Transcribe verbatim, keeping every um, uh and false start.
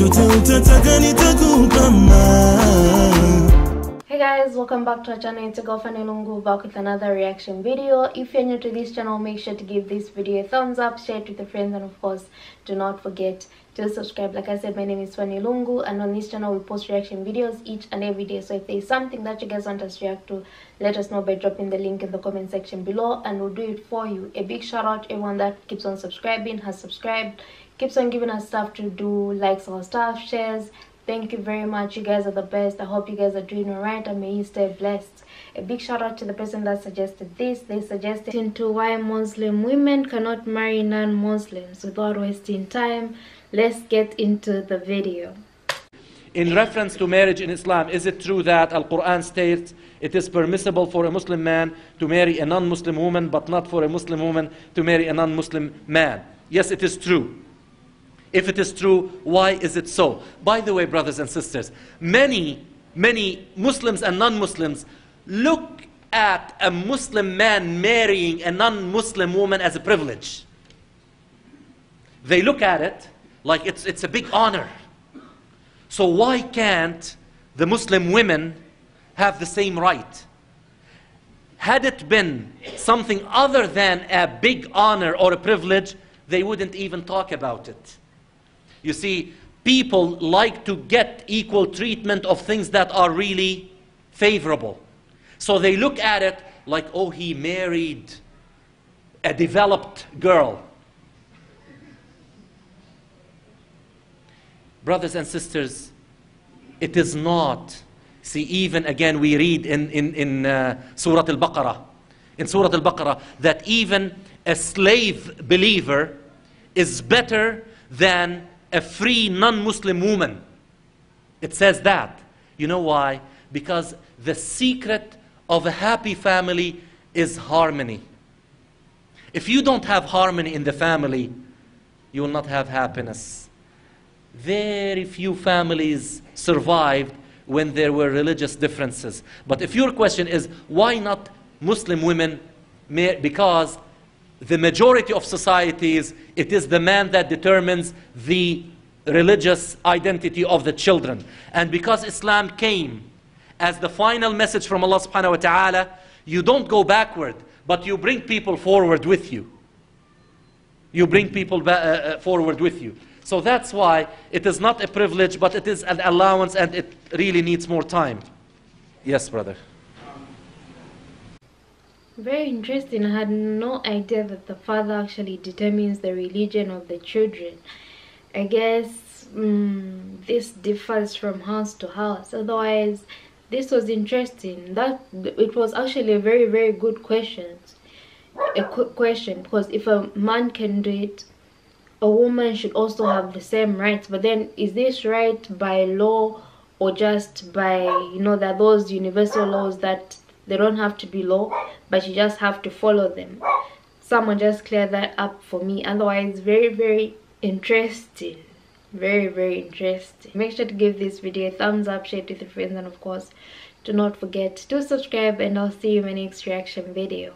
Hey guys, welcome back to our channel. It's your girl Fanny Lungu back with another reaction video. If you're new to this channel, make sure to give this video a thumbs up, share it with your friends, and of course do not forget to subscribe. Like I said, my name is Fanny Lungu, and on this channel we post reaction videos each and every day. So if there is something that you guys want us to react to, let us know by dropping the link in the comment section below and we'll do it for you. A big shout out to everyone that keeps on subscribing, has subscribed, keeps on giving us stuff to do, likes our stuff, shares. Thank you very much. You guys are the best. I hope you guys are doing all right and may you stay blessed. A big shout out to the person that suggested this. They suggested into why Muslim women cannot marry non-Muslims. Without wasting time, let's get into the video. In reference to marriage in Islam, is it true that Al-Quran states it is permissible for a Muslim man to marry a non-Muslim woman, but not for a Muslim woman to marry a non-Muslim man? Yes, it is true. If it is true, why is it so? By the way, brothers and sisters, many, many Muslims and non-Muslims look at a Muslim man marrying a non-Muslim woman as a privilege. They look at it like it's, it's a big honor. So why can't the Muslim women have the same right? Had it been something other than a big honor or a privilege, they wouldn't even talk about it. You see, people like to get equal treatment of things that are really favorable. So they look at it like, oh, he married a developed girl. Brothers and sisters, it is not. See, even again we read in, in, in uh, Surah Al-Baqarah, in Surah Al-Baqarah, that even a slave believer is better than a free non-Muslim woman. It says that. You know why? Because the secret of a happy family is harmony. If you don't have harmony in the family, you will not have happiness. Very few families survived when there were religious differences. But if your question is, why not Muslim women? Because the majority of societies, it is the man that determines the religious identity of the children. And because Islam came as the final message from Allah subhanahu wa ta'ala, you don't go backward, but you bring people forward with you. You bring people uh, forward with you. So that's why it is not a privilege, but it is an allowance, and it really needs more time. Yes, brother. Very interesting. I had no idea that the father actually determines the religion of the children. I guess um, this differs from house to house. Otherwise, this was interesting. That it was actually a very, very good question. A quick question, because if a man can do it, a woman should also have the same rights. But then, is this right by law or just by, you know, that those universal laws that they don't have to be law, but you just have to follow them? Someone just clear that up for me. Otherwise, very, very interesting. Very, very interesting. Make sure to give this video a thumbs up, share it with your friends, and of course, do not forget to subscribe, and I'll see you in my next reaction video.